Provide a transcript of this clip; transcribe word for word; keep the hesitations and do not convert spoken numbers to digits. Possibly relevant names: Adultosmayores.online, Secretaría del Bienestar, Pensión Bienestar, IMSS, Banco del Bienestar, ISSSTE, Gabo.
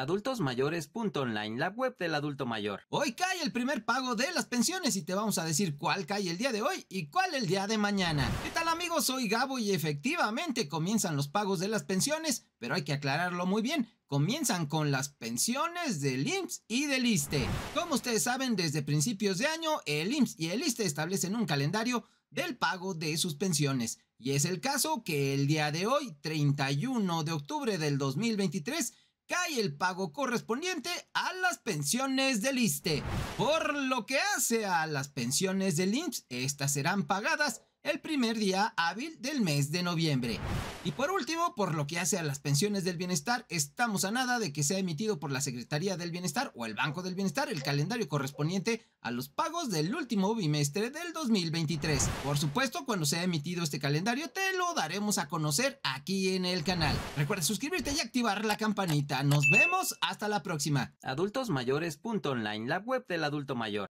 Adultos Mayores punto online, la web del adulto mayor. Hoy cae el primer pago de las pensiones y te vamos a decir cuál cae el día de hoy y cuál el día de mañana. ¿Qué tal, amigos? Soy Gabo y efectivamente comienzan los pagos de las pensiones, pero hay que aclararlo muy bien. Comienzan con las pensiones del I M S S y del I S S S T E. Como ustedes saben, desde principios de año, el I M S S y el I S S S T E establecen un calendario del pago de sus pensiones. Y es el caso que el día de hoy, treinta y uno de octubre del dos mil veintitrés, cae el pago correspondiente a las pensiones del I S S S T E. Por lo que hace a las pensiones del I M S S, estas serán pagadas el primer día hábil del mes de noviembre. Y por último, por lo que hace a las pensiones del bienestar, estamos a nada de que sea emitido por la Secretaría del Bienestar o el Banco del Bienestar el calendario correspondiente a los pagos del último bimestre del dos mil veintitrés. Por supuesto, cuando sea emitido este calendario, te lo daremos a conocer aquí en el canal. Recuerda suscribirte y activar la campanita. Nos vemos hasta la próxima. Adultos Mayores punto online, la web del adulto mayor.